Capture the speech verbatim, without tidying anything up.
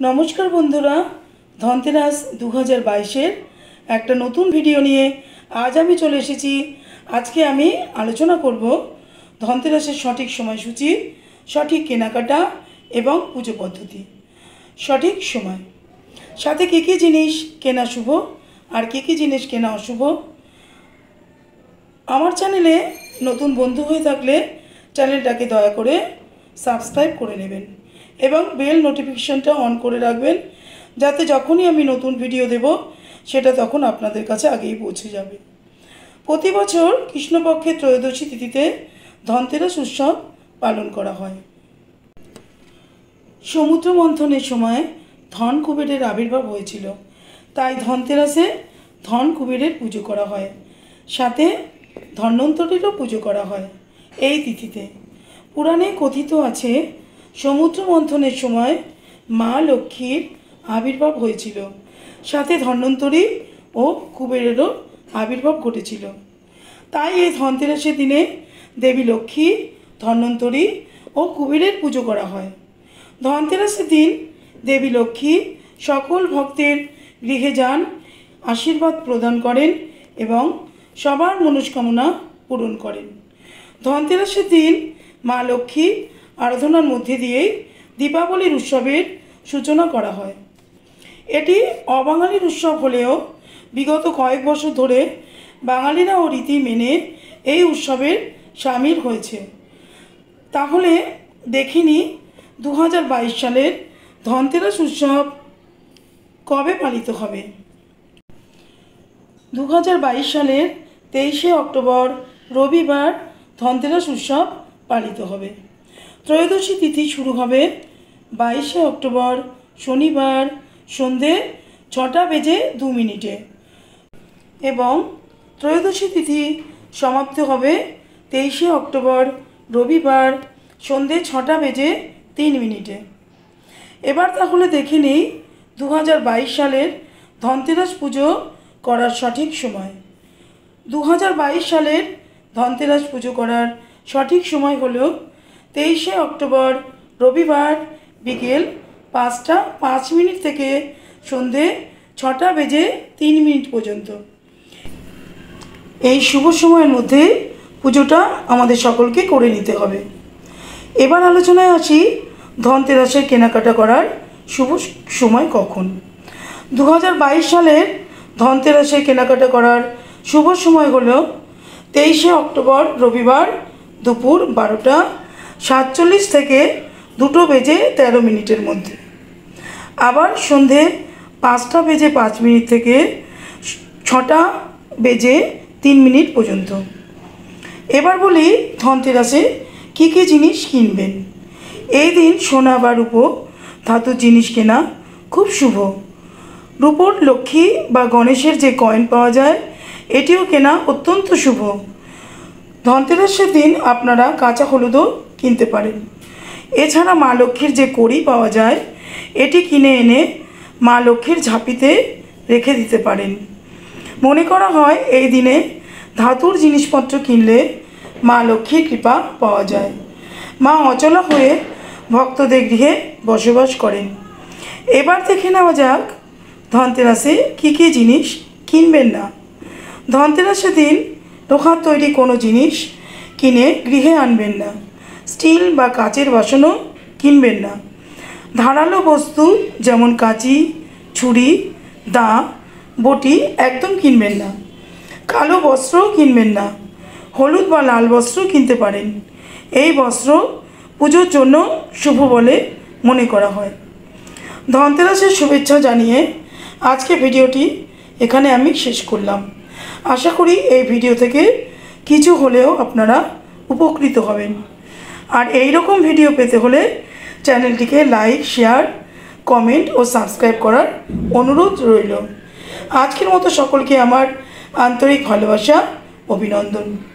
नमस्कार बंधुरा धनतेरास दो हज़ार बाईशेर एक नतून भिडियो निये आज आमी चले एसेछि। आज के आमी आलोचना करब धनतेरासेर सठिक समयसूची, सठिक केनाकाटा एवं पुजो पद्धति। सठिक समय साथे कि कि जिनिस केना शुभ और कि कि जिनिस केना अशुभ। आमार चैनेले नतून बंधु हये थाकले चैनेलटाके दया करे सबस्क्राइब करे नेबेन एवं बेल नोटिफिकेशनटा ऑन करे राखबेन जाते जखोनी आमी नतून भिडियो देव सेटा तखन आपनादेर काछे आगेई पौंछे जाबे। प्रति बछर कृष्णपक्षे त्रयोदशी तिथिते धनतेरस उत्सव पालन करा हय। समुद्र मंथनेर समय धन कुबेरेर आविर्भाव हयेछिल, ताई धनतेरासे धन कुबेरेर पुजो करा हय, साथे धन्वन्तरीरও पुजो करा हय। एई तिथिते पुराणे कथित आछे समुद्र मंथनेर समय मा लक्ष्मीर आविर्भाव हयेछिल, साथे धन्वन्तरी और कुबेरेरও आविर्भाव घटेछिल। ताई एई धनतेरसेर दिने देवी लक्ष्मी, धन्वन्तरी और कुबेरेर पुजो करा हय। धनतेरसेर दिन देवी लक्ष्मी सकल भक्तेर गृहे जान, आशीर्वाद प्रदान करें एवं सबार मनस्कामना पूरण करें। धनतेरसेर दिन मा लक्ष्मी आराधनार मध्य दिए दीपावली उत्सवेर सूचना करा हय। एटी अबांगालिर उत्सव हलेओ विगत कयेक बछर धरे बांगालिराओ रीति मेने एई उत्सवेर शामिल हयेछे। ताहले देखिनी दो हज़ार बाईश सालेर धनतेरस उत्सव कबे पालित हबे। दो हज़ार बाईश सालेर तेईशे अक्टोबर रविवार धनतेरस उत्सव पालित हबे। त्रयोदशी तिथि शुरू हबे बाईशे अक्टोबर शनिवार सन्धे छटा बेजे दो मिनिटे एवं त्रयोदशी तिथि समाप्त हबे तेईशे अक्टोबर रविवार सन्धे छटा बेजे तीन मिनिटे। এবার তাহলে দেখে নেই দু হাজার বাইশ সালের ধনতেরাস পুজো করার সঠিক সময়। দু হাজার বাইশ সালের ধনতেরাস পুজো করার সঠিক সময় হলো তেইশে অক্টোবর রবিবার বিকেল পাঁচটা পাঁচ মিনিট থেকে সন্ধে ছটা বেজে তিন মিনিট পর্যন্ত। এই শুভ সময়ের মধ্যে পুজোটা আমাদের সকলকে করে নিতে হবে। এবার আলোচনায় আসি धनतेरसेर केनाकाटा करार शुभ समय कखन। दो हज़ार बाईश सालेर धनतेरसेर केनाकाटा करार शुभ समय हलो तेईशे अक्टोबर रविवार दुपुर बारोटा सैंतालीस थेके दुटो बेजे तेरो मिनिटेर मध्य, आबार सन्धे पाँचटा बेजे पाँच मिनिट थेके छटा बेजे तीन मिनिट पर्यन्त। एबार बोली धनतेरसे कि कि जिनिस किनबेन। এই দিন সোনা বা রূপো ধাতু জিনিস কেনা খুব শুভ। রূপোর লক্ষ্মী বা গণেশের যে কয়েন পাওয়া যায় এটিও কেনা অত্যন্ত শুভ। ধনতেরাসের দিন আপনারা কাঁচা হলুদও কিনতে পারেন। এছাড়া মা লক্ষ্মীর যে কড়ি পাওয়া যায় এটি কিনে এনে মা লক্ষ্মীর ঝাঁপিতে রেখে দিতে পারেন। মনে করা হয় এই দিনে ধাতুর জিনিসপত্র কিনলে মা লক্ষ্মীর কৃপা পাওয়া যায়। মা অচলা হয়ে ভক্তদের গৃহে বসবাস করেন। এবার দেখে নেওয়া যাক ধনতেরাসে কী কী জিনিস কিনবেন না। ধনতেরাসের দিন লোহার তৈরি কোনো জিনিস কিনে গৃহে আনবেন না। স্টিল বা কাচের বাসনও কিনবেন না। ধারালো বস্তু যেমন কাঁচি, ছুরি, দা, বটি একদম কিনবেন না। কালো বস্ত্রও কিনবেন না। হলুদ বা লাল বস্ত্র কিনতে পারেন। এই বস্ত্র পুজোর জন্য শুভ বলে মনে করা হয়। ধনতেরাসের শুভেচ্ছা জানিয়ে আজকে ভিডিওটি এখানে আমি শেষ করলাম। আশা করি এই ভিডিও থেকে কিছু হলেও আপনারা উপকৃত হবেন। আর এই রকম ভিডিও পেতে হলে চ্যানেলটিকে লাইক, শেয়ার, কমেন্ট ও সাবস্ক্রাইব করার অনুরোধ রইল। আজকের মতো সকলকে আমার আন্তরিক ভালোবাসা, অভিনন্দন।